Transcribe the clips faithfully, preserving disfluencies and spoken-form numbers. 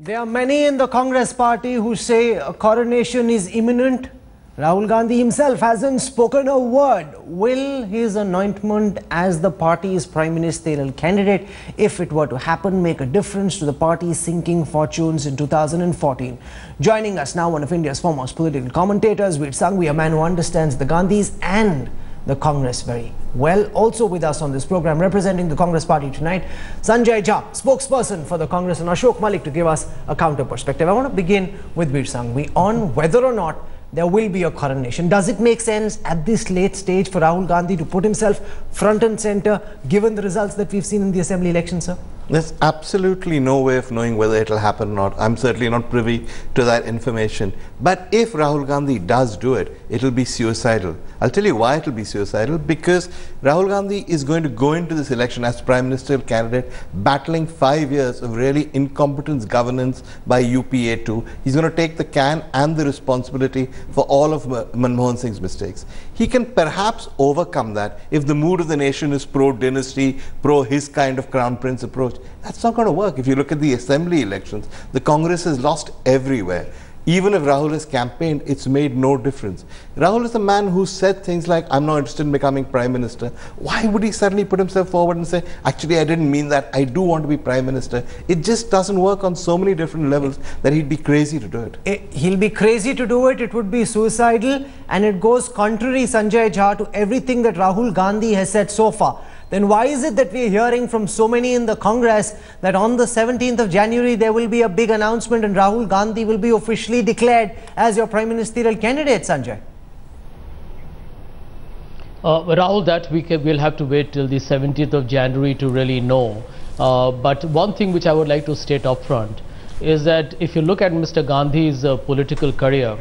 There are many in the Congress party who say a coronation is imminent. Rahul Gandhi himself hasn't spoken a word. Will his anointment as the party's prime ministerial candidate, if it were to happen, make a difference to the party's sinking fortunes in two thousand fourteen? Joining us now, one of India's foremost political commentators, Vir Sanghvi, a man who understands the Gandhis and the Congress very well. Also with us on this program, representing the Congress party tonight, Sanjay Jha, spokesperson for the Congress, and Ashok Malik to give us a counter perspective. I want to begin with Vir Sanghvi on whether or not there will be a coronation. Does it make sense at this late stage for Rahul Gandhi to put himself front and center, given the results that we've seen in the assembly election, sir? There's absolutely no way of knowing whether it'll happen or not. I'm certainly not privy to that information. But if Rahul Gandhi does do it, it'll be suicidal. I'll tell you why it'll be suicidal. Because Rahul Gandhi is going to go into this election as prime ministerial candidate, battling five years of really incompetent governance by U P A two. He's going to take the can and the responsibility for all of Manmohan Singh's mistakes. He can perhaps overcome that if the mood of the nation is pro-dynasty, pro-his kind of crown prince approach. That's not going to work. If you look at the assembly elections, the Congress has lost everywhere. Even if Rahul has campaigned, it's made no difference. Rahul is a man who said things like, I'm not interested in becoming Prime Minister. Why would he suddenly put himself forward and say, actually, I didn't mean that. I do want to be Prime Minister. It just doesn't work on so many different levels that he'd be crazy to do it. it he'll be crazy to do it. It would be suicidal. And it goes contrary, Sanjay Jha, to everything that Rahul Gandhi has said so far. Then why is it that we're hearing from so many in the Congress that on the seventeenth of January there will be a big announcement and Rahul Gandhi will be officially declared as your prime ministerial candidate, Sanjay? Uh, Rahul, that we can, we'll have to wait till the seventeenth of January to really know. Uh, but one thing which I would like to state up front is that if you look at Mister Gandhi's uh, political career,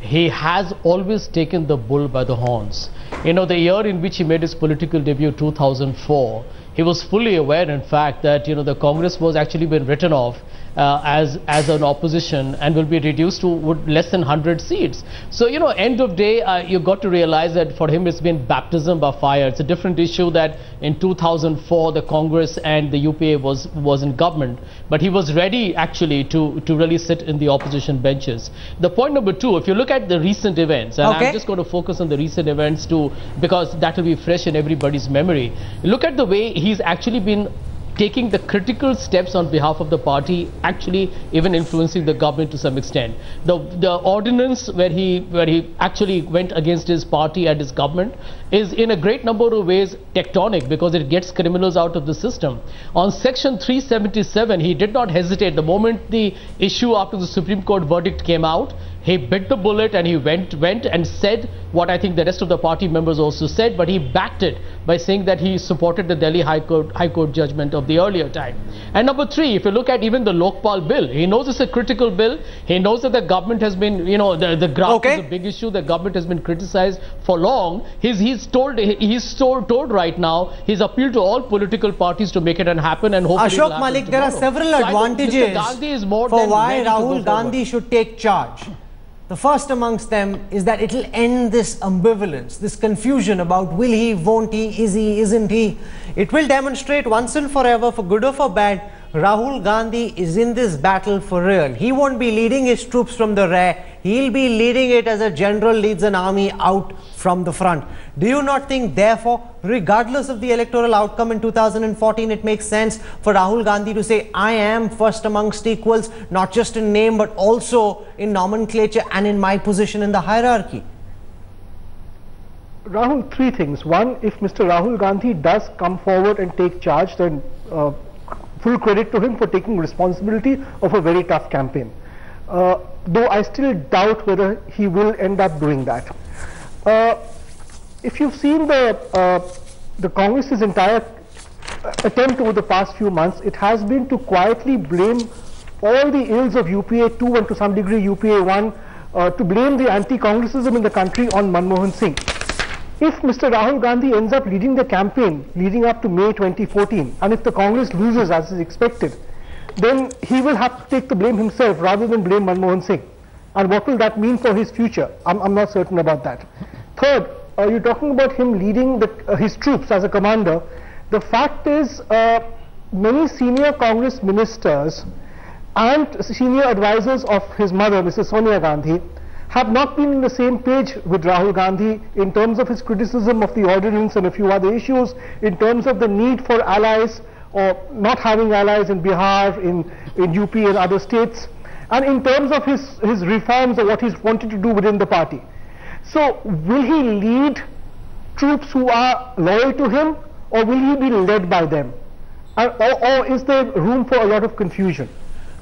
he has always taken the bull by the horns. You know, the year in which he made his political debut, two thousand four, he was fully aware, in fact, that, you know, the Congress was actually been written off uh, as as an opposition and will be reduced to less than one hundred seats. So, you know, end of day, uh, you got to realize that for him it's been baptism by fire. It's a different issue that in two thousand four the Congress and the U P A was was in government, but he was ready actually to to really sit in the opposition benches. The point number two, if you look at the recent events, and okay, I'm just going to focus on the recent events too, because that will be fresh in everybody's memory. Look at the way he He's actually been taking the critical steps on behalf of the party, actually even influencing the government to some extent. The the ordinance where he where he actually went against his party and his government is in a great number of ways tectonic, because it gets criminals out of the system. On Section three seventy-seven, he did not hesitate. The moment the issue after the Supreme Court verdict came out, he bit the bullet and he went went and said what I think the rest of the party members also said, but he backed it by saying that he supported the Delhi High Court High Court judgment of the earlier time. And number three, if you look at even the Lokpal bill, he knows it's a critical bill. He knows that the government has been, you know, the the graft okay. is a big issue. The government has been criticized for long. He's he's told he's told, told right now his appeal to all political parties to make it and happen, and hopefully Ashok Malik, there are several so advantages Gandhi is more for than why Rahul Gandhi should take charge. The first amongst them is that it'll end this ambivalence, this confusion about will he, won't he, is he, isn't he. It will demonstrate once and forever, for good or for bad, Rahul Gandhi is in this battle for real. He won't be leading his troops from the rear. He'll be leading it as a general leads an army out from the front. Do you not think, therefore, regardless of the electoral outcome in two thousand fourteen, it makes sense for Rahul Gandhi to say, I am first amongst equals, not just in name, but also in nomenclature and in my position in the hierarchy? Rahul, three things. One, if Mister Rahul Gandhi does come forward and take charge, then uh, full credit to him for taking responsibility of a very tough campaign. Uh, though I still doubt whether he will end up doing that. Uh, If you've seen the, uh, the Congress's entire attempt over the past few months, it has been to quietly blame all the ills of U P A two and to some degree U P A one, uh, to blame the anti-Congressism in the country on Manmohan Singh. If Mister Rahul Gandhi ends up leading the campaign leading up to May twenty fourteen, and if the Congress loses as is expected, then he will have to take the blame himself rather than blame Manmohan Singh. And what will that mean for his future? I'm, I'm not certain about that. Third, Uh, you're talking about him leading the, uh, his troops as a commander. The fact is, uh, many senior Congress ministers and senior advisors of his mother, Missus Sonia Gandhi, have not been on the same page with Rahul Gandhi in terms of his criticism of the ordinance and a few other issues, in terms of the need for allies or not having allies in Bihar, in, in U P and other states, and in terms of his, his reforms or what he's wanted to do within the party. So will he lead troops who are loyal to him, or will he be led by them? Or, or, or is there room for a lot of confusion?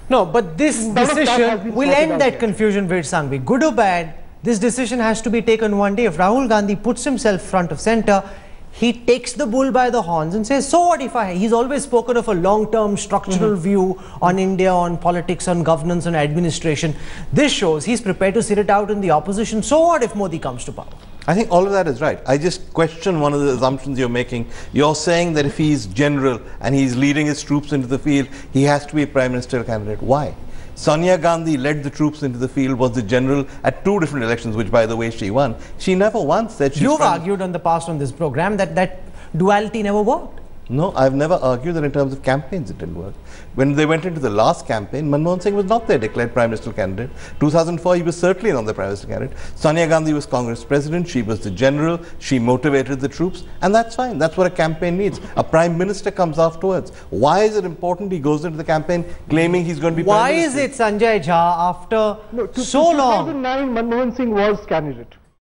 No, but this decision will end that confusion, Vir Sanghvi. Good or bad, this decision has to be taken one day. If Rahul Gandhi puts himself front of center, he takes the bull by the horns and says, so what if I... He's always spoken of a long-term structural mm-hmm. view on India, on politics, on governance, on administration. This shows he's prepared to sit it out in the opposition. So what if Modi comes to power? I think all of that is right. I just question one of the assumptions you're making. You're saying that if he's general and he's leading his troops into the field, he has to be a prime ministerial candidate. Why? Sonia Gandhi led the troops into the field, was the general at two different elections, which, by the way, she won. She never once said she's... You've argued in the past on this program that that duality never worked. No, I've never argued that in terms of campaigns it didn't work. When they went into the last campaign, Manmohan Singh was not their declared prime ministerial candidate. two thousand four, he was certainly not the prime ministerial candidate. Sonia Gandhi was Congress president. She was the general. She motivated the troops. And that's fine. That's what a campaign needs. A prime minister comes afterwards. Why is it important he goes into the campaign claiming he's going to be prime minister? Why is it, Sanjay Jha, after so long? In two thousand nine, Manmohan Singh was candidate.